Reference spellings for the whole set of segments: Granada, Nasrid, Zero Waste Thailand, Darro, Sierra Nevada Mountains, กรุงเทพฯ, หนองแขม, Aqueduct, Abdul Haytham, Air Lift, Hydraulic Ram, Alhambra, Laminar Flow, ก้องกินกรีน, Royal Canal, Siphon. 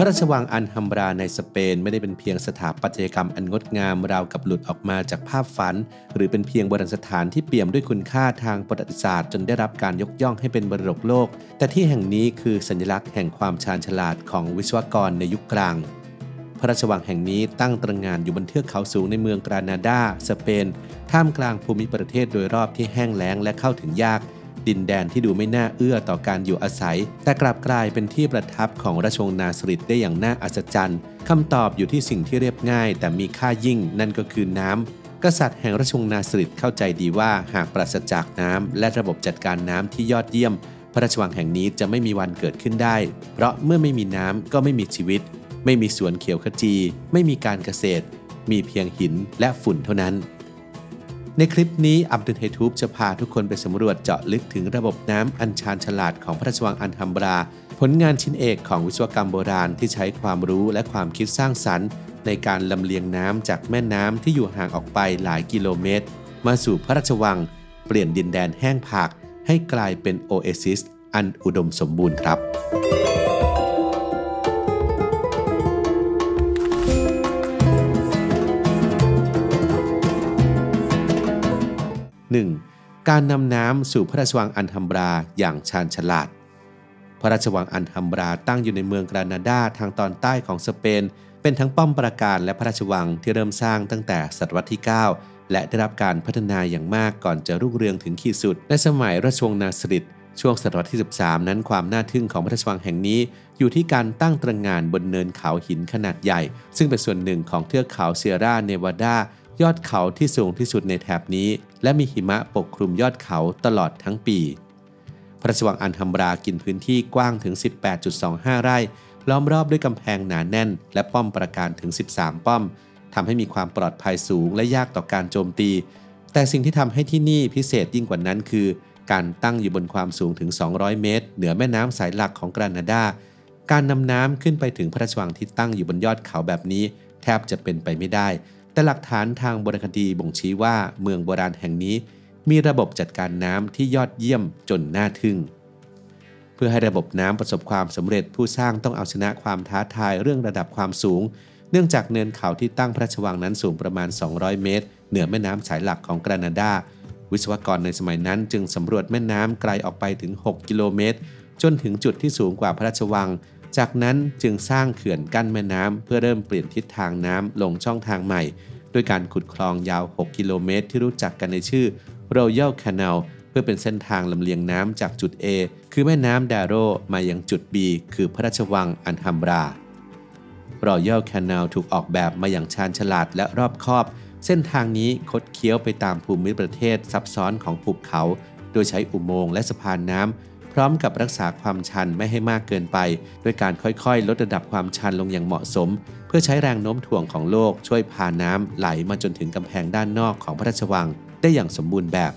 พระราชวังอันฮัมบราในสเปนไม่ได้เป็นเพียงสถาปัตยกรรมอันงดงามราวกับหลุดออกมาจากภาพฝันหรือเป็นเพียงโบราณสถานที่เปี่ยมด้วยคุณค่าทางประวัติศาสตร์จนได้รับการยกย่องให้เป็นมรดกโลกแต่ที่แห่งนี้คือสัญลักษณ์แห่งความชาญฉลาดของวิศวกรในยุคกลางพระราชวังแห่งนี้ตั้งตระหง่านอยู่บนเทือกเขาสูงในเมืองกรานาดาสเปนท่ามกลางภูมิประเทศโดยรอบที่แห้งแล้งและเข้าถึงยากดินแดนที่ดูไม่น่าเอื้อต่อการอยู่อาศัยแต่กลับกลายเป็นที่ประทับของราชวงศ์นาสริดได้อย่างน่าอัศจรรย์คำตอบอยู่ที่สิ่งที่เรียบง่ายแต่มีค่ายิ่งนั่นก็คือน้ำกษัตริย์แห่งราชวงศ์นาสริดเข้าใจดีว่าหากปราศจากน้ำและระบบจัดการน้ำที่ยอดเยี่ยมพระราชวังแห่งนี้จะไม่มีวันเกิดขึ้นได้เพราะเมื่อไม่มีน้ำก็ไม่มีชีวิตไม่มีสวนเขียวขจีไม่มีการเกษตรมีเพียงหินและฝุ่นเท่านั้นในคลิปนี้อับดุลไฮทูบจะพาทุกคนไปสำรวจเจาะลึกถึงระบบน้ำอันชาญฉลาดของพระราชวังอันฮัมบราผลงานชิ้นเอกของวิศวกรรมโบราณที่ใช้ความรู้และความคิดสร้างสรรค์ในการลำเลียงน้ำจากแม่น้ำที่อยู่ห่างออกไปหลายกิโลเมตรมาสู่พระราชวังเปลี่ยนดินแดนแห้งผากให้กลายเป็นโอเอซิสอันอุดมสมบูรณ์ครับ1. การนำน้ำสู่พระราชวังอันฮัมบราอย่างชาญฉลาดพระราชวังอันฮัมบราตั้งอยู่ในเมืองกรานาดาทางตอนใต้ของสเปนเป็นทั้งป้อมปราการและพระราชวังที่เริ่มสร้างตั้งแต่ศตวรรษที่9และได้รับการพัฒนาอย่างมากก่อนจะรุ่งเรืองถึงขีดสุดในสมัยราชวงศ์นาสริดช่วงศตวรรษที่13นั้นความน่าทึ่งของพระราชวังแห่งนี้อยู่ที่การตั้งตระหง่านบนเนินเขาหินขนาดใหญ่ซึ่งเป็นส่วนหนึ่งของเทือกเขาเซียร่าเนวาดายอดเขาที่สูงที่สุดในแถบนี้และมีหิมะปกคลุมยอดเขาตลอดทั้งปีพระราชวังอันฮัมบรากินพื้นที่กว้างถึง 18.25 ไร่ล้อมรอบด้วยกำแพงหนาแน่นและป้อมปราการถึง 13 ป้อมทำให้มีความปลอดภัยสูงและยากต่อการโจมตีแต่สิ่งที่ทำให้ที่นี่พิเศษยิ่งกว่านั้นคือการตั้งอยู่บนความสูงถึง 200 เมตรเหนือแม่น้ำสายหลักของกรานาดาการนำน้ำขึ้นไปถึงพระราชวังที่ตั้งอยู่บนยอดเขาแบบนี้แทบจะเป็นไปไม่ได้แต่หลักฐานทางโบราณคดีบ่งชี้ว่าเมืองโบราณแห่งนี้มีระบบจัดการน้ำที่ยอดเยี่ยมจนน่าทึ่งเพื่อให้ระบบน้ำประสบความสำเร็จผู้สร้างต้องเอาชนะความท้าทายเรื่องระดับความสูงเนื่องจากเนินเขาที่ตั้งพระราชวังนั้นสูงประมาณ200เมตรเหนือแม่น้ำสายหลักของกรานาดาวิศวกรในสมัยนั้นจึงสำรวจแม่น้ำไกลออกไปถึง6กิโลเมตรจนถึงจุดที่สูงกว่าพระราชวังจากนั้นจึงสร้างเขื่อนกั้นแม่น้ำเพื่อเริ่มเปลี่ยนทิศทางน้ำลงช่องทางใหม่ด้วยการขุดคลองยาว6กิโลเมตรที่รู้จักกันในชื่อ Royal Canal เพื่อเป็นเส้นทางลำเลียงน้ำจากจุด A คือแม่น้ำดาโรมายังจุด B คือพระราชวังอันฮัมบรา Royal Canal ถูกออกแบบมาอย่างชาญฉลาดและรอบคอบเส้นทางนี้คดเคี้ยวไปตามภูมิประเทศซับซ้อนของภูเขาโดยใช้อุโมงค์และสะพานน้ำพร้อมกับรักษาความชันไม่ให้มากเกินไปด้วยการค่อยๆลดระดับความชันลงอย่างเหมาะสมเพื่อใช้แรงโน้มถ่วงของโลกช่วยพาน้ำไหลมาจนถึงกำแพงด้านนอกของพระราชวังได้อย่างสมบูรณ์แบบ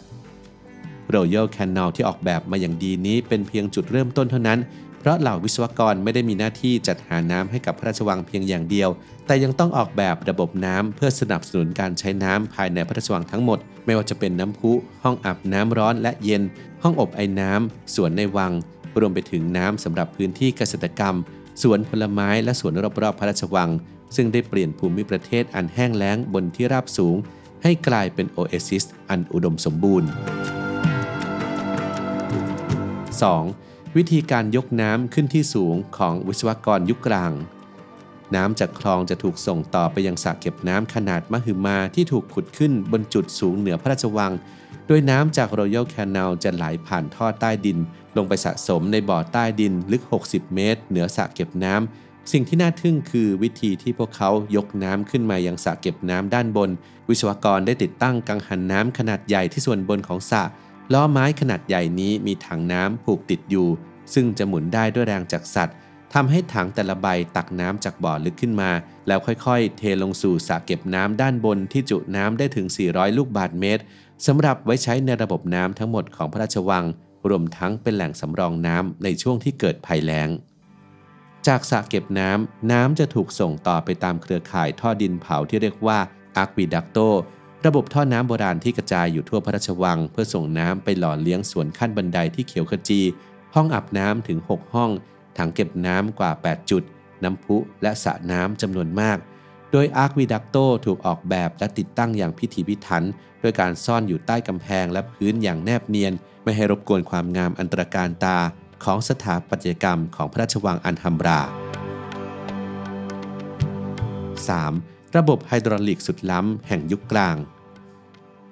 Royal Canal ที่ออกแบบมาอย่างดีนี้เป็นเพียงจุดเริ่มต้นเท่านั้นเพราะเหล่าวิศวกรไม่ได้มีหน้าที่จัดหาน้ำให้กับพระราชวังเพียงอย่างเดียวแต่ยังต้องออกแบบระบบน้ำเพื่อสนับสนุนการใช้น้ำภายในพระราชวังทั้งหมดไม่ว่าจะเป็นน้ำพุห้องอาบน้ำร้อนและเย็นห้องอบไอน้ำสวนในวังรวมไปถึงน้ำสำหรับพื้นที่เกษตรกรรมสวนผลไม้และสวนรอบๆพระราชวังซึ่งได้เปลี่ยนภูมิประเทศอันแห้งแล้งบนที่ราบสูงให้กลายเป็นโอเอซิสอันอุดมสมบูรณ์ 2.วิธีการยกน้ำขึ้นที่สูงของวิศวกรยุคกลางน้ำจากคลองจะถูกส่งต่อไปยังสระเก็บน้ำขนาดมหึมาที่ถูกขุดขึ้นบนจุดสูงเหนือพระราชวังโดยน้ำจาก Royal Canal จะไหลผ่านท่อใต้ดินลงไปสะสมในบ่อใต้ดินลึก60เมตรเหนือสระเก็บน้ำสิ่งที่น่าทึ่งคือวิธีที่พวกเขายกน้ำขึ้นมายังสระเก็บน้ำด้านบนวิศวกรได้ติดตั้งกังหันน้ำขนาดใหญ่ที่ส่วนบนของสระล้อไม้ขนาดใหญ่นี้มีถังน้ำผูกติดอยู่ซึ่งจะหมุนได้ด้วยแรงจากสัตว์ทำให้ถังแต่ละใบตักน้ำจากบ่อลึกขึ้นมาแล้วค่อยๆเทลงสู่สระเก็บน้ำด้านบนที่จุน้ำได้ถึง400ลูกบาศก์เมตรสำหรับไว้ใช้ในระบบน้ำทั้งหมดของพระราชวังรวมทั้งเป็นแหล่งสำรองน้ำในช่วงที่เกิดภัยแล้งจากสระเก็บน้ำจะถูกส่งต่อไปตามเครือข่ายท่อดินเผาที่เรียกว่าอะควิดักโตระบบท่อน้ำโบราณที่กระจายอยู่ทั่วพระราชวังเพื่อส่งน้ำไปหล่อเลี้ยงสวนขั้นบันไดที่เขียวขจีห้องอาบน้ำถึง6ห้องถังเก็บน้ำกว่า8จุด น้ำพุและสระน้ำจำนวนมากโดยอาร์ควิดักโตถูกออกแบบและติดตั้งอย่างพิถีพิถันด้วยการซ่อนอยู่ใต้กำแพงและพื้นอย่างแนบเนียนไม่ให้รบกวนความงามอันตรการตาของสถาปัตยกรรมของพระราชวังอันฮัมบรา 3. ระบบไฮดรอลิกสุดล้ำแห่งยุคกลาง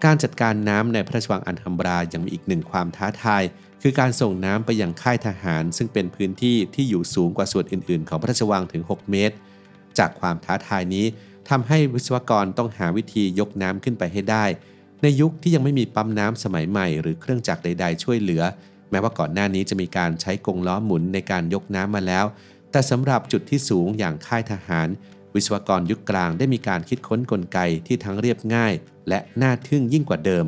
การจัดการน้ำในพระราชวังอันฮัมบรายังมีอีกหนึ่งความท้าทายคือการส่งน้ำไปยังค่ายทหารซึ่งเป็นพื้นที่ที่อยู่สูงกว่าส่วนอื่นๆของพระราชวังถึง6 เมตรจากความท้าทายนี้ทำให้วิศวกรต้องหาวิธียกน้ำขึ้นไปให้ได้ในยุคที่ยังไม่มีปั๊มน้ำสมัยใหม่หรือเครื่องจักรใดๆช่วยเหลือแม้ว่าก่อนหน้านี้จะมีการใช้กงล้อหมุนในการยกน้ำมาแล้วแต่สำหรับจุดที่สูงอย่างค่ายทหารวิศวกรยุคกลางได้มีการคิดค้นกลไกที่ทั้งเรียบง่ายและน่าทึ่งยิ่งกว่าเดิม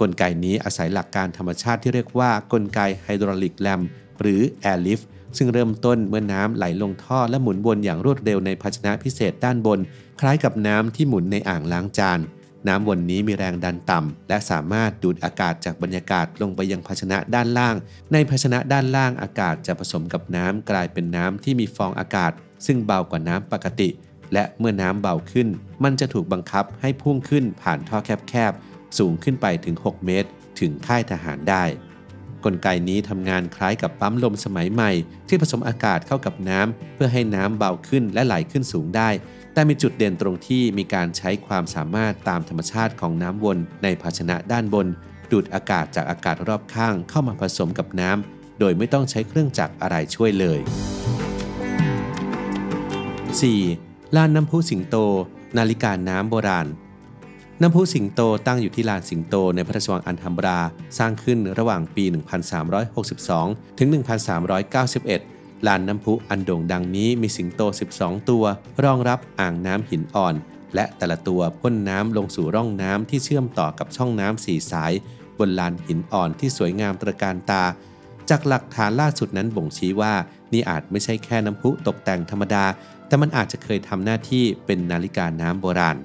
กลไกนี้อาศัยหลักการธรรมชาติที่เรียกว่ากลไกไฮดรอลิกแลมหรือแอร์ลิฟต์ซึ่งเริ่มต้นเมื่อน้ำไหลลงท่อและหมุนวนอย่างรวดเร็วในภาชนะพิเศษด้านบนคล้ายกับน้ำที่หมุนในอ่างล้างจานน้ำวนนี้มีแรงดันต่ำและสามารถดูดอากาศจากบรรยากาศลงไปยังภาชนะด้านล่างในภาชนะด้านล่างอากาศจะผสมกับน้ำกลายเป็นน้ำที่มีฟองอากาศซึ่งเบากว่าน้ำปกติและเมื่อน้ำเบาขึ้นมันจะถูกบังคับให้พุ่งขึ้นผ่านท่อแคบๆสูงขึ้นไปถึง6 เมตรถึงค่ายทหารได้กลไกนี้ทำงานคล้ายกับปั๊มลมสมัยใหม่ที่ผสมอากาศเข้ากับน้ำเพื่อให้น้ำเบาขึ้นและไหลขึ้นสูงได้แต่มีจุดเด่นตรงที่มีการใช้ความสามารถตามธรรมชาติของน้ำวนในภาชนะด้านบนดูดอากาศจากอากาศรอบข้างเข้ามาผสมกับน้ำโดยไม่ต้องใช้เครื่องจักรอะไรช่วยเลย 4. ลานน้ำพุสิงโตนาฬิกาน้ำโบราณน้ำพุสิงโตตั้งอยู่ที่ลานสิงโตในพระราชวังอันฮัมบราสร้างขึ้นระหว่างปี 1362 ถึง 1391 ลานน้ำพุอันโด่งดังนี้มีสิงโต 12 ตัวรองรับอ่างน้ำหินอ่อนและแต่ละตัวพ่นน้ำลงสู่ร่องน้ำที่เชื่อมต่อกับช่องน้ำ4 สายบนลานหินอ่อนที่สวยงามตระการตาจากหลักฐานล่าสุดนั้นบ่งชี้ว่านี่อาจไม่ใช่แค่น้ำพุตกแต่งธรรมดาแต่มันอาจจะเคยทำหน้าที่เป็นนาฬิกาน้ำโบราณ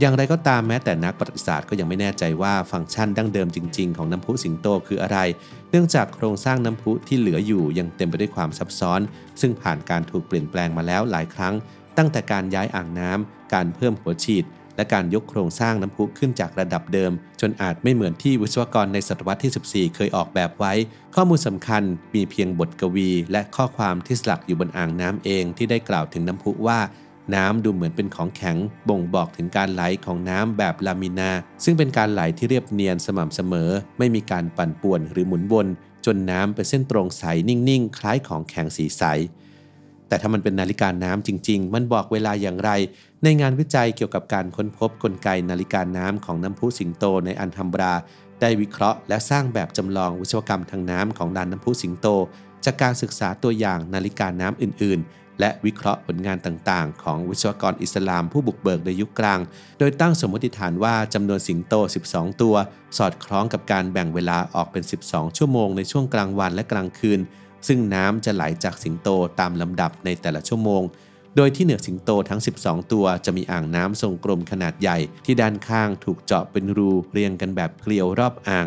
อย่างไรก็ตามแม้แต่นักประวัติศาสตร์ก็ยังไม่แน่ใจว่าฟังก์ชันดั้งเดิมจริงๆของน้ำพุสิงโตคืออะไรเนื่องจากโครงสร้างน้ำพุที่เหลืออยู่ยังเต็มไปด้วยความซับซ้อนซึ่งผ่านการถูกเปลี่ยนแปลงมาแล้วหลายครั้งตั้งแต่การย้ายอ่างน้ำการเพิ่มหัวฉีดและการยกโครงสร้างน้ำพุขึ้นจากระดับเดิมจนอาจไม่เหมือนที่วิศวกรในศตวรรษที่14เคยออกแบบไว้ข้อมูลสำคัญมีเพียงบทกวีและข้อความที่สลักอยู่บนอ่างน้ำเองที่ได้กล่าวถึงน้ำพุว่าน้ำดูเหมือนเป็นของแข็งบ่งบอกถึงการไหลของน้ำแบบลามินาซึ่งเป็นการไหลที่เรียบเนียนสม่ำเสมอไม่มีการปั่นป่วนหรือหมุนวนจนน้ำเป็นเส้นตรงใสนิ่งๆคล้ายของแข็งสีใสแต่ถ้ามันเป็นนาฬิกาน้ำจริงๆมันบอกเวลาอย่างไรในงานวิจัยเกี่ยวกับการค้นพบกลไกนาฬิกาน้ำของน้ำพุสิงโตในอันฮัมบราได้วิเคราะห์และสร้างแบบจำลองวิศวกรรมทางน้ำของลานน้ำพุสิงโตจากการศึกษาตัวอย่างนาฬิกาน้ำอื่นๆและวิเคราะห์ผลงานต่างๆของวิศวกรอิสลามผู้บุกเบิกในยุคกลางโดยตั้งสมมติฐานว่าจำนวนสิงโต 12 ตัวสอดคล้องกับการแบ่งเวลาออกเป็น 12 ชั่วโมงในช่วงกลางวันและกลางคืนซึ่งน้ำจะไหลจากสิงโตตามลำดับในแต่ละชั่วโมงโดยที่เหนือสิงโตทั้ง 12 ตัวจะมีอ่างน้ำทรงกลมขนาดใหญ่ที่ด้านข้างถูกเจาะเป็นรูเรียงกันแบบเกลียวรอบอ่าง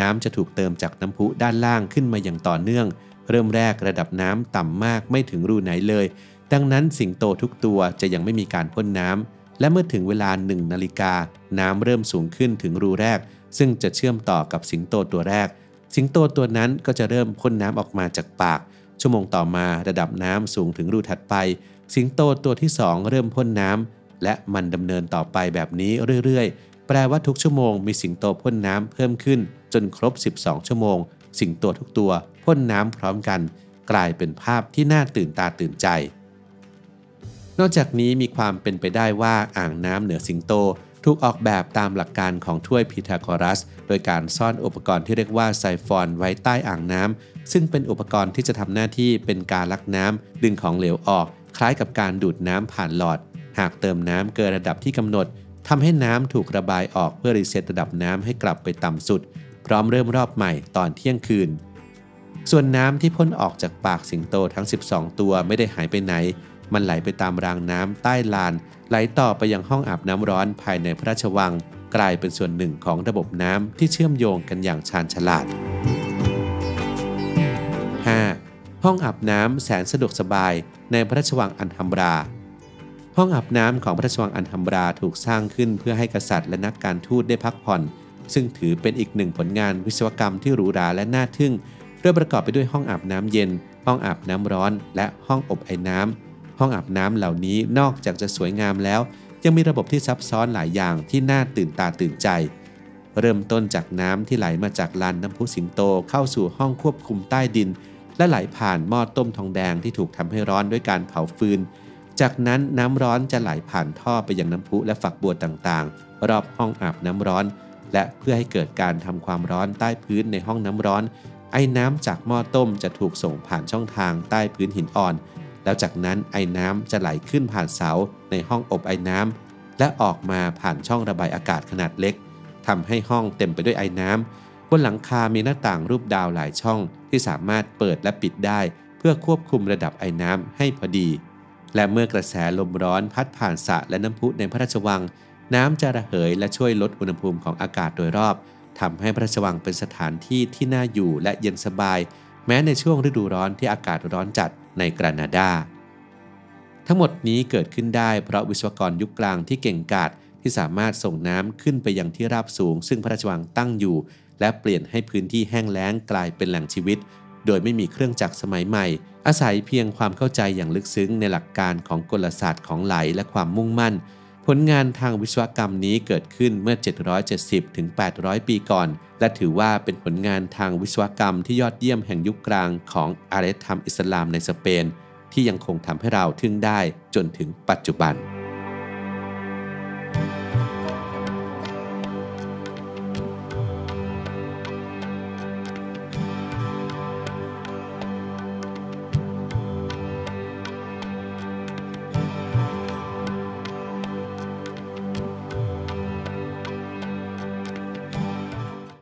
น้ำจะถูกเติมจากน้ำพุด้านล่างขึ้นมาอย่างต่อเนื่องเริ่มแรกระดับน้ำต่ำมากไม่ถึงรูไหนเลยดังนั้นสิงโตทุกตัวจะยังไม่มีการพ่นน้ำและเมื่อถึงเวลา1 นาฬิกาน้ำเริ่มสูงขึ้นถึงรูแรกซึ่งจะเชื่อมต่อกับสิงโตตัวแรกสิงโตตัวนั้นก็จะเริ่มพ่นน้ำออกมาจากปากชั่วโมงต่อมาระดับน้ำสูงถึงรูถัดไปสิงโตตัวที่2เริ่มพ่นน้ำและมันดำเนินต่อไปแบบนี้เรื่อยๆแปลว่าทุกชั่วโมงมีสิงโตพ่นน้ำเพิ่มขึ้นจนครบ12 ชั่วโมงสิงโตทุกตัวพ่นน้ำพร้อมกันกลายเป็นภาพที่น่าตื่นตาตื่นใจนอกจากนี้มีความเป็นไปได้ว่าอ่างน้ำเหนือสิงโตถูกออกแบบตามหลักการของถ้วยพีทาโกรัสโดยการซ่อนอุปกรณ์ที่เรียกว่าไซฟอนไว้ใต้อ่างน้ำซึ่งเป็นอุปกรณ์ที่จะทำหน้าที่เป็นการลักน้ำดึงของเหลวออกคล้ายกับการดูดน้ำผ่านหลอดหากเติมน้ำเกินระดับที่กำหนดทำให้น้ำถูกระบายออกเพื่อรีเซ็ตระดับน้ำให้กลับไปต่ำสุดพร้อมเริ่มรอบใหม่ตอนเที่ยงคืนส่วนน้ำที่พ่นออกจากปากสิงโตทั้ง12ตัวไม่ได้หายไปไหนมันไหลไปตามรางน้ำใต้ลานไหลต่อไปยังห้องอาบน้ำร้อนภายในพระราชวังกลายเป็นส่วนหนึ่งของระบบน้ำที่เชื่อมโยงกันอย่างชาญฉลาด 5. ห้องอาบน้ำแสนสะดวกสบายในพระราชวังอันฮัมบราห้องอาบน้ำของพระราชวังอันฮัมบราถูกสร้างขึ้นเพื่อให้กษัตริย์และนักการทูตได้พักผ่อนซึ่งถือเป็นอีกหนึ่งผลงานวิศวกรรมที่หรูหราและน่าทึ่งโดยประกอบไปด้วยห้องอาบน้ำเย็นห้องอาบน้ำร้อนและห้องอบไอน้ำห้องอาบน้ำเหล่านี้นอกจากจะสวยงามแล้วยังมีระบบที่ซับซ้อนหลายอย่างที่น่าตื่นตาตื่นใจเริ่มต้นจากน้ำที่ไหลมาจากลานน้ำพุสิงโตเข้าสู่ห้องควบคุมใต้ดินและไหลผ่านหม้อต้มทองแดงที่ถูกทำให้ร้อนด้วยการเผาฟืนจากนั้นน้ำร้อนจะไหลผ่านท่อไปยังน้ำพุและฝักบัวต่างๆรอบห้องอาบน้ำร้อนและเพื่อให้เกิดการทำความร้อนใต้พื้นในห้องน้ำร้อนไอ้น้ำจากหม้อต้มจะถูกส่งผ่านช่องทางใต้พื้นหินอ่อนแล้วจากนั้นไอ้น้ำจะไหลขึ้นผ่านเสาในห้องอบไอ้น้ำและออกมาผ่านช่องระบายอากาศขนาดเล็กทำให้ห้องเต็มไปด้วยไอ้น้ำบนหลังคามีหน้าต่างรูปดาวหลายช่องที่สามารถเปิดและปิดได้เพื่อควบคุมระดับไอ้น้ำให้พอดีและเมื่อกระแสลมร้อนพัดผ่านสระและน้ำพุในพระราชวังน้ำจะระเหยและช่วยลดอุณหภูมิของอากาศโดยรอบทำให้พระราชวังเป็นสถานที่ที่น่าอยู่และเย็นสบายแม้ในช่วงฤดูร้อนที่อากาศร้อนจัดในกรานาดาทั้งหมดนี้เกิดขึ้นได้เพราะวิศวกรยุคกลางที่เก่งกาจที่สามารถส่งน้ำขึ้นไปยังที่ราบสูงซึ่งพระราชวังตั้งอยู่และเปลี่ยนให้พื้นที่แห้งแล้งกลายเป็นแหล่งชีวิตโดยไม่มีเครื่องจักรสมัยใหม่อาศัยเพียงความเข้าใจอย่างลึกซึ้งในหลักการของกลศาสตร์ของไหลและความมุ่งมั่นผลงานทางวิศวกรรมนี้เกิดขึ้นเมื่อ 770 ถึง 800 ปีก่อนและถือว่าเป็นผลงานทางวิศวกรรมที่ยอดเยี่ยมแห่งยุคกลางของอารยธรรมอิสลามในสเปนที่ยังคงทำให้เราทึ่งได้จนถึงปัจจุบัน